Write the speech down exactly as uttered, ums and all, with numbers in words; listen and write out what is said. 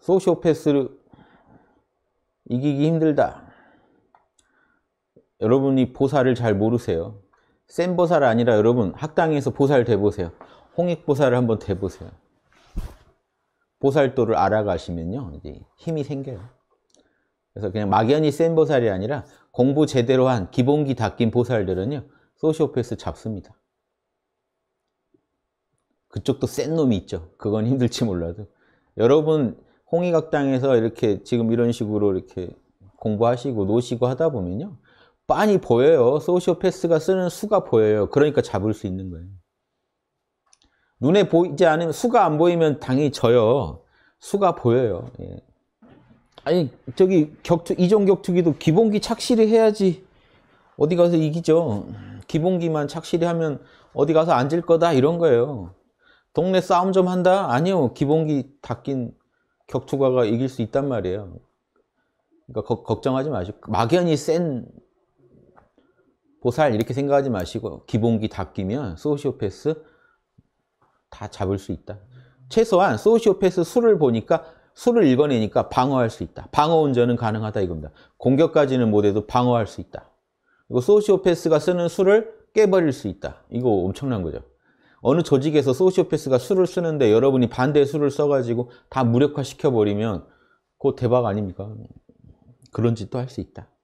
소시오패스를 이기기 힘들다. 여러분이 보살을 잘 모르세요. 센 보살 아니라 여러분 학당에서 보살 돼보세요. 홍익보살을 한번 돼보세요. 보살도를 알아가시면요, 이제 힘이 생겨요. 그래서 그냥 막연히 센 보살이 아니라 공부 제대로 한 기본기 닦인 보살들은요, 소시오패스 잡습니다. 그쪽도 센 놈이 있죠. 그건 힘들지 몰라도. 여러분 홍익학당에서 이렇게 지금 이런 식으로 이렇게 공부하시고 노시고 하다 보면요, 빤히 보여요. 소시오패스가 쓰는 수가 보여요. 그러니까 잡을 수 있는 거예요. 눈에 보이지 않으면, 수가 안 보이면 당이 져요. 수가 보여요. 예. 아니 저기 격투, 이종격투기도 기본기 착실히 해야지 어디 가서 이기죠. 기본기만 착실히 하면 어디 가서 앉을 거다, 이런 거예요. 동네 싸움 좀 한다? 아니요. 기본기 닦인 격투가가 이길 수 있단 말이에요. 그러니까 거, 걱정하지 마시고, 막연히 센 보살 이렇게 생각하지 마시고, 기본기 다 끼면 소시오패스 다 잡을 수 있다. 최소한 소시오패스 수를 보니까, 수를 읽어내니까 방어할 수 있다. 방어운전은 가능하다, 이겁니다. 공격까지는 못해도 방어할 수 있다. 그리고 소시오패스가 쓰는 수를 깨버릴 수 있다. 이거 엄청난 거죠. 어느 조직에서 소시오패스가 수를 쓰는데 여러분이 반대의 수를 써가지고 다 무력화시켜버리면 그거 대박 아닙니까? 그런 짓도 할 수 있다.